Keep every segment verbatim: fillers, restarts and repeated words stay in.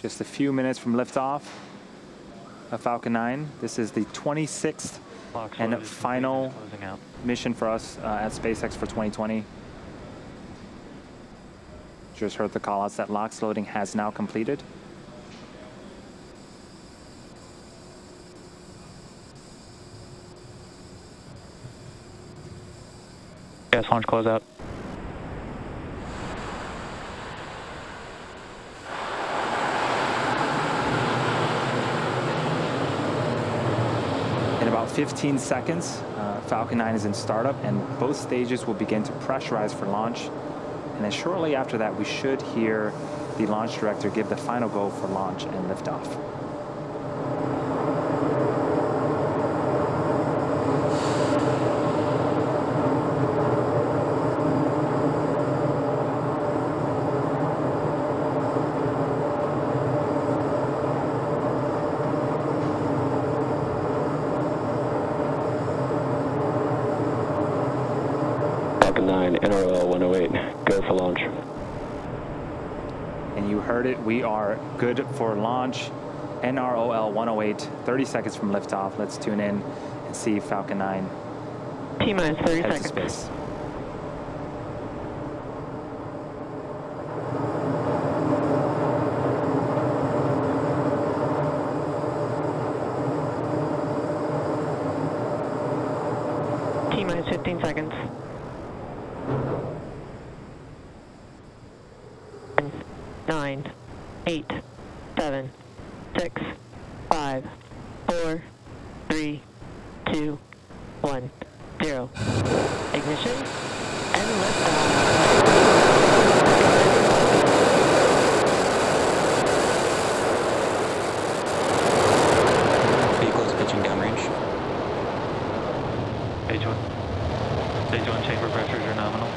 Just a few minutes from liftoff of Falcon nine. This is the twenty-sixth and final mission for us uh, at SpaceX for twenty twenty. Just heard the callouts that LOX loading has now completed. Yes, launch closeout. fifteen seconds, uh, Falcon nine is in startup, and both stages will begin to pressurize for launch. And then shortly after that, we should hear the launch director give the final go for launch and liftoff. N R O L one oh eight, go for launch. And you heard it, we are good for launch. N R O L one oh eight, thirty seconds from liftoff. Let's tune in and see Falcon nine. T-minus thirty seconds. Space. T-minus fifteen seconds. Nine, eight, seven, six, five, four, three, two, one, zero. Ignition and liftoff. Vehicle is pitching downrange. Stage one. Stage one chamber pressures are nominal.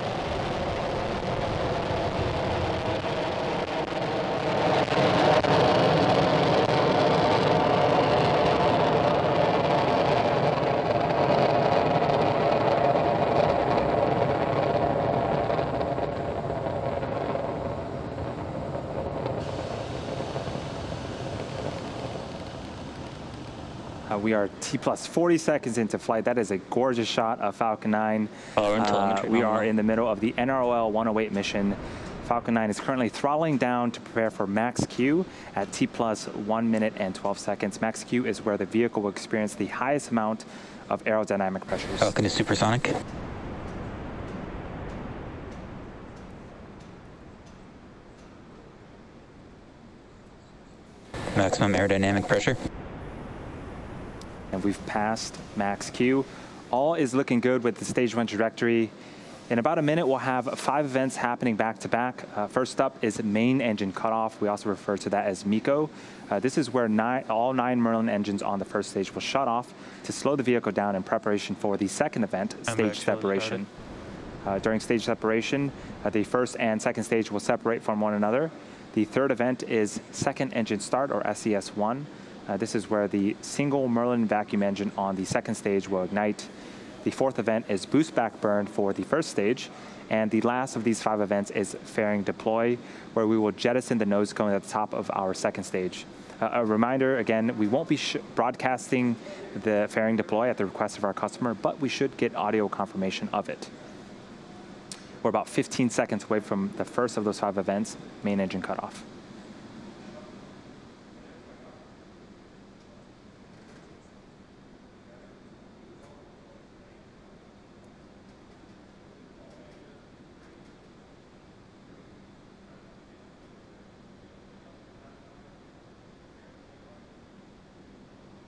Uh, we are T plus forty seconds into flight. That is a gorgeous shot of Falcon nine. Oh, uh, we are in the middle of the N R O L one oh eight mission. Falcon nine is currently throttling down to prepare for max Q at T plus one minute and twelve seconds. Max Q is where the vehicle will experience the highest amount of aerodynamic pressures. Falcon is supersonic. Maximum aerodynamic pressure. And we've passed max Q. All is looking good with the stage one trajectory. In about a minute, we'll have five events happening back to back. Uh, first up is main engine cutoff. We also refer to that as MECO. Uh, this is where nine, all nine Merlin engines on the first stage will shut off to slow the vehicle down in preparation for the second event, stage separation. Uh, during stage separation, uh, the first and second stage will separate from one another. The third event is second engine start, or S E S one. Uh, this is where the single Merlin vacuum engine on the second stage will ignite. The fourth event is boost back burn for the first stage. And the last of these five events is fairing deploy, where we will jettison the nose cone at the top of our second stage. Uh, a reminder, again, we won't be sh broadcasting the fairing deploy at the request of our customer, but we should get audio confirmation of it. We're about fifteen seconds away from the first of those five events, main engine cutoff.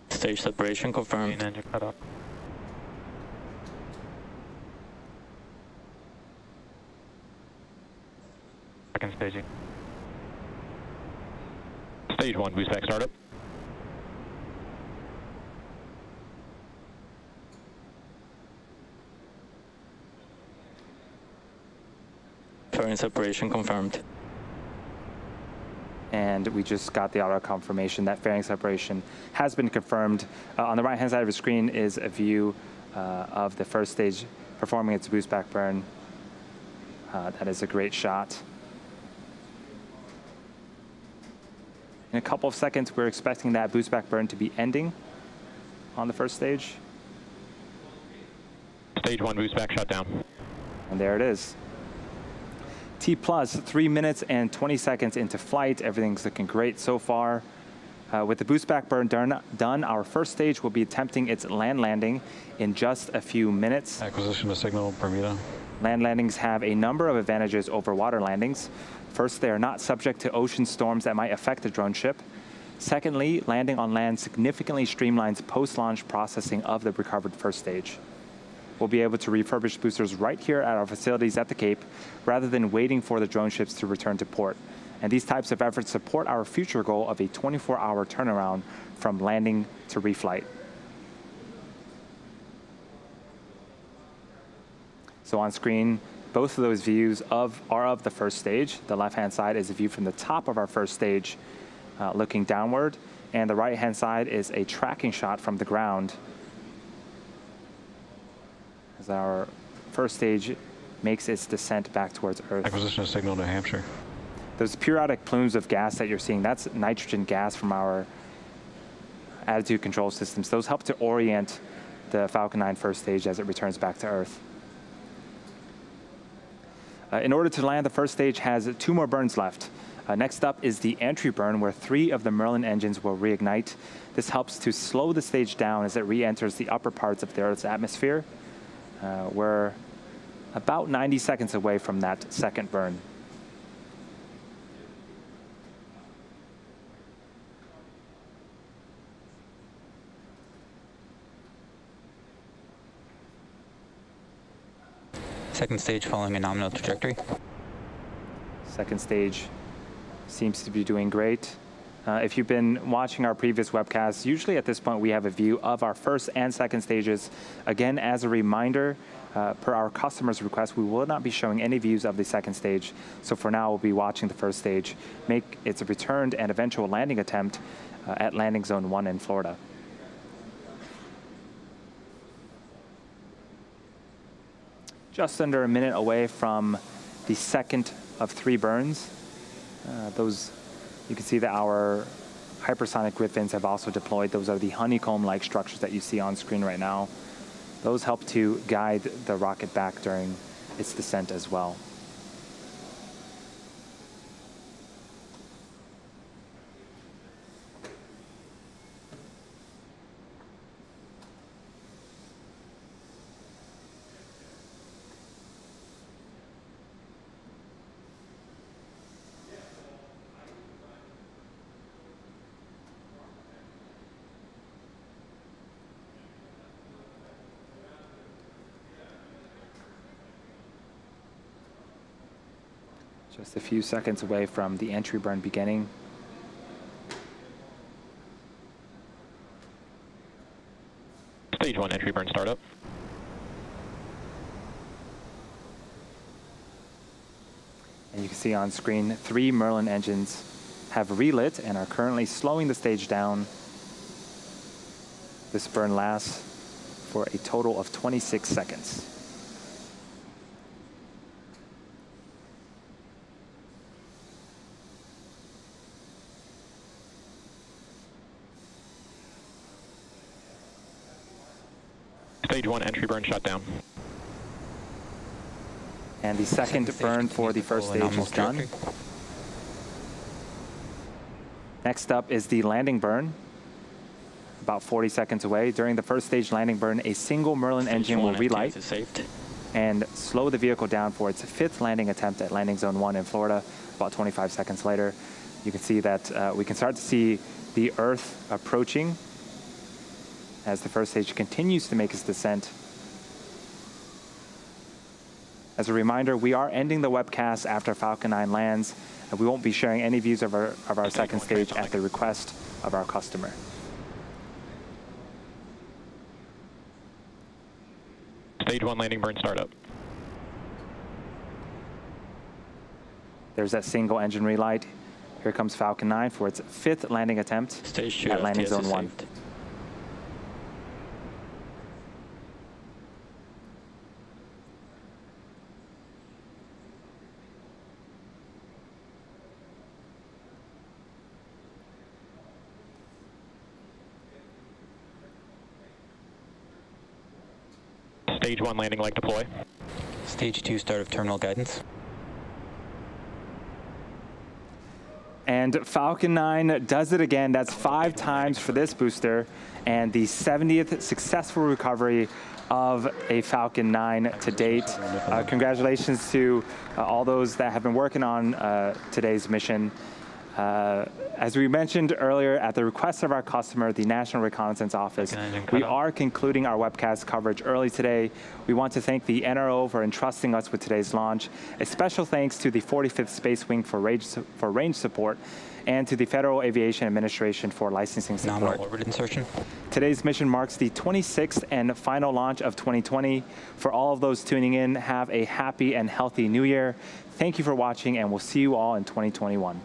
Stage separation confirmed. Main engine cutoff. Second staging. Stage one, boost back startup. Fairing separation confirmed. And we just got the auto confirmation that fairing separation has been confirmed. Uh, on the right-hand side of the screen is a view uh, of the first stage performing its boost back burn. Uh, that is a great shot. In a couple of seconds, we're expecting that boost back burn to be ending on the first stage. Stage one boost back shut down. And there it is. T plus three minutes and twenty seconds into flight. Everything's looking great so far. Uh, with the boost back burn done, our first stage will be attempting its land landing in just a few minutes. Acquisition of signal, Bermuda. Land landings have a number of advantages over water landings. First, they are not subject to ocean storms that might affect the drone ship. Secondly, landing on land significantly streamlines post-launch processing of the recovered first stage. We'll be able to refurbish boosters right here at our facilities at the Cape, rather than waiting for the drone ships to return to port. And these types of efforts support our future goal of a twenty-four hour turnaround from landing to reflight. So on screen, both of those views of, are of the first stage. The left-hand side is a view from the top of our first stage uh, looking downward, and the right-hand side is a tracking shot from the ground as our first stage makes its descent back towards Earth. Acquisition of signal, New Hampshire. Those periodic plumes of gas that you're seeing, that's nitrogen gas from our attitude control systems. Those help to orient the Falcon nine first stage as it returns back to Earth. Uh, in order to land, the first stage has two more burns left. Uh, next up is the entry burn, where three of the Merlin engines will reignite. This helps to slow the stage down as it re-enters the upper parts of the Earth's atmosphere. Uh, we're about ninety seconds away from that second burn. Second stage following a nominal trajectory. Second stage seems to be doing great. Uh, if you've been watching our previous webcasts, usually at this point we have a view of our first and second stages. Again, as a reminder, uh, per our customer's request, we will not be showing any views of the second stage. So for now, we'll be watching the first stage make its returned and eventual landing attempt uh, at landing zone one in Florida. Just under a minute away from the second of three burns. Uh, those, you can see that our hypersonic grid fins have also deployed. Those are the honeycomb-like structures that you see on screen right now. Those help to guide the rocket back during its descent as well. Just a few seconds away from the entry burn beginning. Stage one entry burn startup. And you can see on screen, three Merlin engines have relit and are currently slowing the stage down. This burn lasts for a total of twenty-six seconds. Stage one entry burn shut down. And the second, second burn for the first stage is done. Next up is the landing burn, about forty seconds away. During the first stage landing burn, a single Merlin engine will relight and slow the vehicle down for its fifth landing attempt at landing zone one in Florida. About twenty-five seconds later, you can see that uh, we can start to see the Earth approaching as the first stage continues to make its descent. As a reminder, we are ending the webcast after Falcon nine lands, and we won't be sharing any views of our, of our second stage at the request of our customer. Stage one landing burn startup. There's that single engine relight. Here comes Falcon nine for its fifth landing attempt stage two at landing zone one. Stage one landing leg deploy. Stage two start of terminal guidance. And Falcon nine does it again. That's five times for this booster and the seventieth successful recovery of a Falcon nine to date. Uh, congratulations to uh, all those that have been working on uh, today's mission. Uh, as we mentioned earlier, at the request of our customer, the National Reconnaissance Office, we are concluding our webcast coverage early today. We want to thank the N R O for entrusting us with today's launch. A special thanks to the forty-fifth Space Wing for range, for range support, and to the Federal Aviation Administration for licensing support. Nominal orbit insertion. Today's mission marks the twenty-sixth and final launch of twenty twenty. For all of those tuning in, have a happy and healthy new year. Thank you for watching, and we'll see you all in twenty twenty-one.